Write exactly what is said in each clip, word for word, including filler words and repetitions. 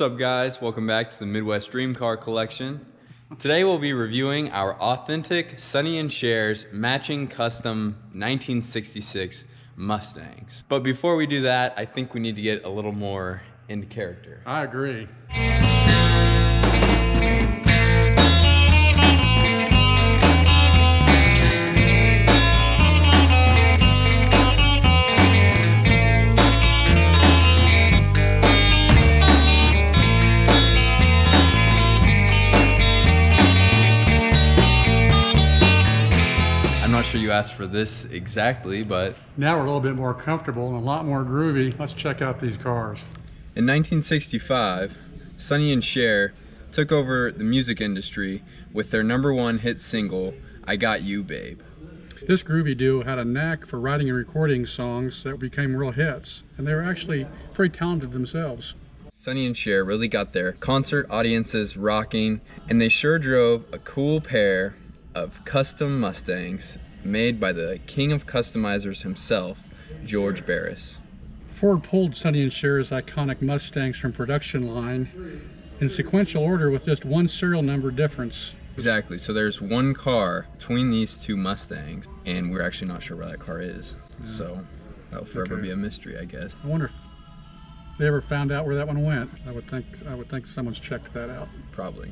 What's up, guys? Welcome back to the Midwest Dream Car Collection. Today we'll be reviewing our authentic Sonny and Cher's matching custom nineteen sixty-six Mustangs. But before we do that, I think we need to get a little more into character. I agree. You asked for this exactly, but now we're a little bit more comfortable and a lot more groovy. Let's check out these cars. In nineteen sixty-five, Sonny and Cher took over the music industry with their number one hit single, I Got You Babe. This groovy duo had a knack for writing and recording songs that became real hits, and they were actually pretty talented themselves. Sonny and Cher really got their concert audiences rocking, and they sure drove a cool pair of custom Mustangs made by the king of customizers himself, George Barris. Ford pulled Sonny and Cher's iconic Mustangs from production line in sequential order with just one serial number difference. Exactly, so there's one car between these two Mustangs, and we're actually not sure where that car is. Yeah. So that'll forever okay. be a mystery, I guess. I wonder if they ever found out where that one went. I would think, I would think someone's checked that out. Probably.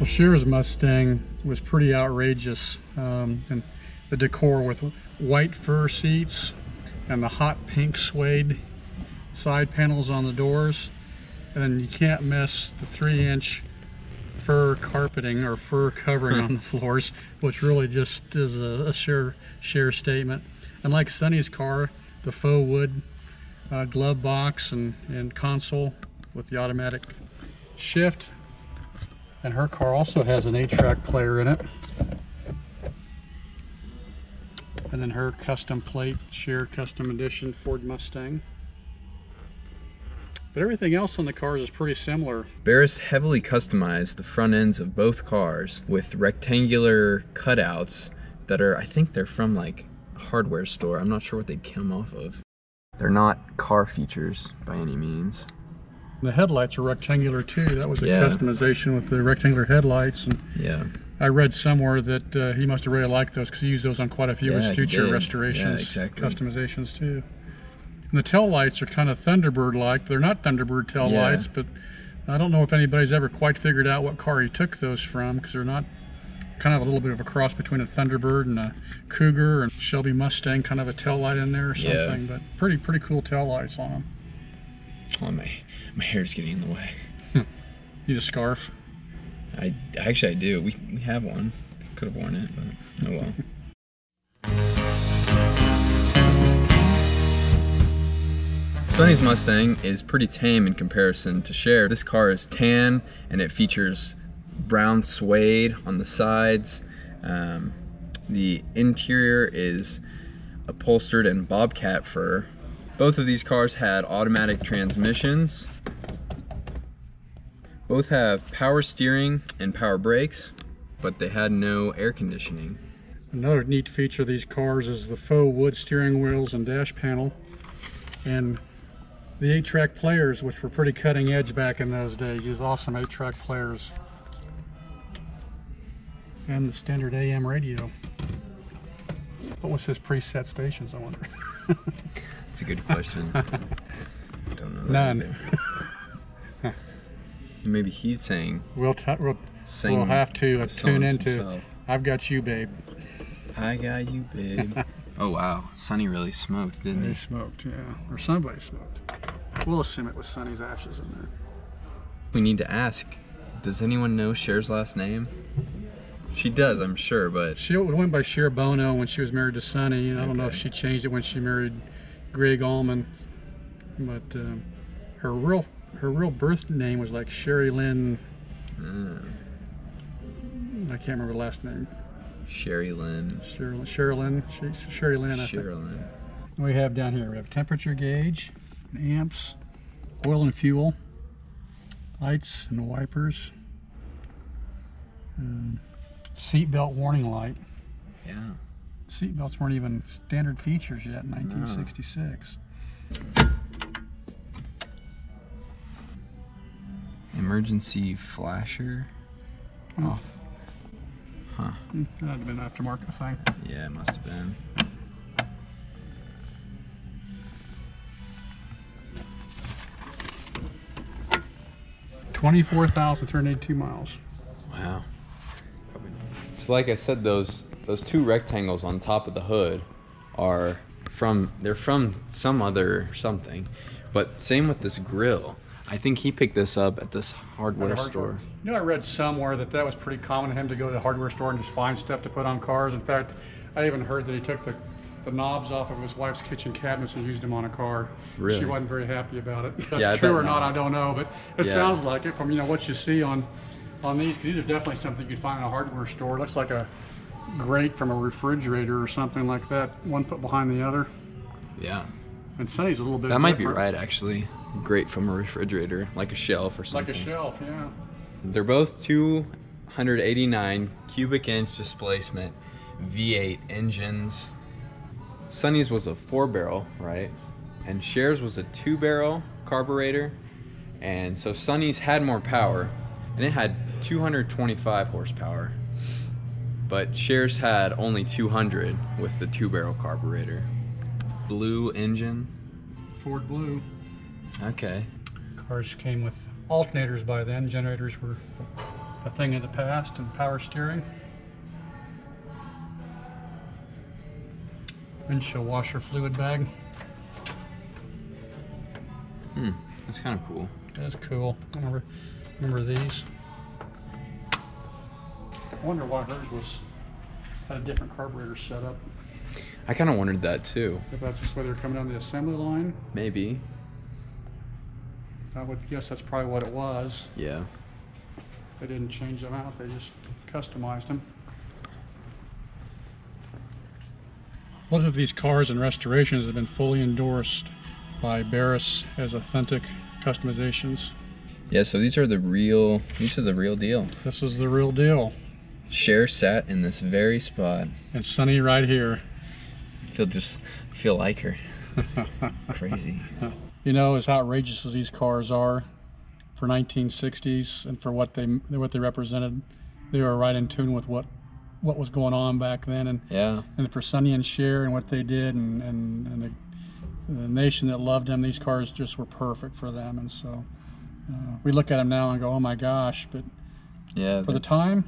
Well, Cher's Mustang was pretty outrageous, um, and the decor with white fur seats and the hot pink suede side panels on the doors, and you can't miss the three inch fur carpeting or fur covering on the floors, which really just is a, a Cher, Cher statement. And like Sonny's car, the faux wood uh, glove box and, and console with the automatic shift. And her car also has an eight track player in it. And then her custom plate, Cher Custom Edition Ford Mustang. But everything else on the cars is pretty similar. Barris heavily customized the front ends of both cars with rectangular cutouts that are, I think they're from like a hardware store. I'm not sure what they come off of. They're not car features by any means. The headlights are rectangular too. That was a yeah. customization with the rectangular headlights. And yeah, I read somewhere that uh, he must have really liked those because he used those on quite a few yeah, of his future restorations, yeah, exactly. customizations too. And the tail lights are kind of Thunderbird-like. They're not Thunderbird tail yeah. lights, but I don't know if anybody's ever quite figured out what car he took those from, because they're not, kind of a little bit of a cross between a Thunderbird and a Cougar and Shelby Mustang, kind of a tail light in there or something. Yeah. But pretty, pretty cool tail lights on them. Oh, my, my hair's getting in the way. Need a scarf? I actually I do. We, we have one. Could have worn it, but oh well. Sonny's Mustang is pretty tame in comparison to Cher. This car is tan and it features brown suede on the sides. Um, the interior is upholstered in bobcat fur. Both of these cars had automatic transmissions. Both have power steering and power brakes, but they had no air conditioning. Another neat feature of these cars is the faux wood steering wheels and dash panel, and the eight track players, which were pretty cutting edge back in those days. These awesome eight track players. And the standard A M radio. What was his preset stations, I wonder? That's a good question. I don't know. None. Maybe he'd saying. We'll, we'll, sing we'll have to tune into himself. I've Got You Babe. I got you babe. Oh wow, Sonny really smoked, didn't he? He smoked, yeah. Or somebody smoked. We'll assume it was Sonny's ashes in there. We need to ask, does anyone know Cher's last name? She does, I'm sure, but... She went by Cher Bono when she was married to Sonny. And I don't okay. know if she changed it when she married Greg Allman, but um, her real her real birth name was like Sherry Lynn. Mm. I can't remember the last name. Sherry Lynn. Sherry, Sherry Lynn. Sherry Lynn. I Sherry think. Lynn. We have down here. We have temperature gauge, amps, oil and fuel, lights and wipers, um, seatbelt warning light. Yeah. seatbelts weren't even standard features yet in nineteen sixty-six. No. Emergency flasher mm. off. Huh. That had been an aftermarket thing. Yeah, it must have been. twenty-four thousand three hundred eighty-two miles. Wow. So like I said, those those two rectangles on top of the hood are from, they're from some other something. But same with this grill. I think he picked this up at this hardware store. You know, I read somewhere that that was pretty common for him to go to the hardware store and just find stuff to put on cars. In fact, I even heard that he took the, the knobs off of his wife's kitchen cabinets and used them on a car. Really? She wasn't very happy about it. If that's yeah, true or not, not, I don't know, but it yeah. sounds like it from, you know, what you see on on these, because these are definitely something you'd find in a hardware store. It looks like a grate from a refrigerator or something like that, one put behind the other. Yeah. And Sonny's a little bit That different. Might be right, actually. Grate from a refrigerator, like a shelf or something. Like a shelf, yeah. They're both two hundred eighty-nine cubic inch displacement V eight engines. Sonny's was a four barrel, right? And Cher's was a two barrel carburetor. And so Sonny's had more power, and it had two hundred twenty-five horsepower, but Cher's had only two hundred with the two barrel carburetor. Blue engine. Ford Blue. Okay. Cars came with alternators by then. Generators were a thing of the past, and power steering. Windshield washer fluid bag. Hmm, that's kind of cool. That's cool. I remember, remember these. I wonder why hers was had a different carburetor setup. I kind of wondered that too. If that's just whether they're coming down the assembly line. Maybe. I would guess that's probably what it was. Yeah. They didn't change them out, they just customized them. Both of these cars and restorations have been fully endorsed by Barris as authentic customizations. Yeah, so these are the real, these are the real deal. This is the real deal. Cher sat in this very spot. And Sonny right here. I feel just, I feel like her. Crazy. You know, as outrageous as these cars are for nineteen sixties and for what they what they represented, they were right in tune with what what was going on back then. And yeah, and for Sonny and Cher and what they did, and and, and the, the nation that loved them, these cars just were perfect for them. And so uh, we look at them now and go, oh my gosh, but yeah, for the time,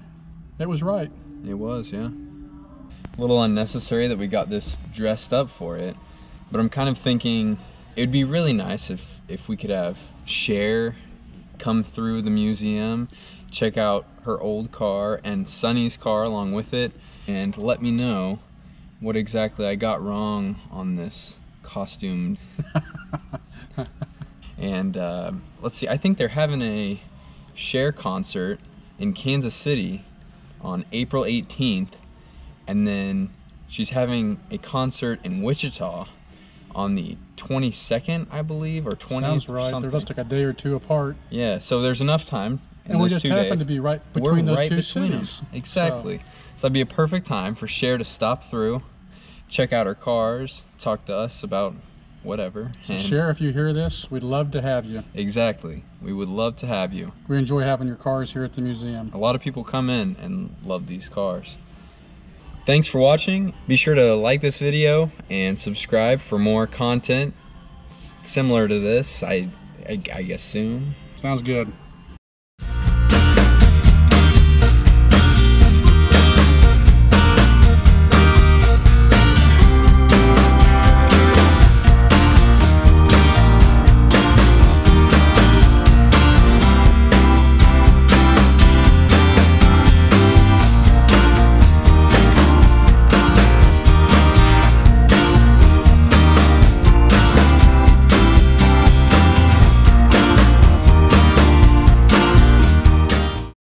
it was right. It was, yeah. A little unnecessary that we got this dressed up for it, but I'm kind of thinking, it'd be really nice if, if we could have Cher come through the museum, check out her old car and Sonny's car along with it, and let me know what exactly I got wrong on this costume. And uh, let's see, I think they're having a Cher concert in Kansas City on April eighteenth, and then she's having a concert in Wichita on the twenty-second, I believe, or twentieth. Sounds right. Something. They're just like a day or two apart. Yeah, so there's enough time. In and those we just two happen days. to be right between We're those right two cities. Exactly. So. so that'd be a perfect time for Cher to stop through, check out her cars, talk to us about whatever. So Cher, if you hear this, we'd love to have you. Exactly. We would love to have you. We enjoy having your cars here at the museum. A lot of people come in and love these cars. Thanks for watching. Be sure to like this video and subscribe for more content similar to this, I, I, I guess soon. Sounds good.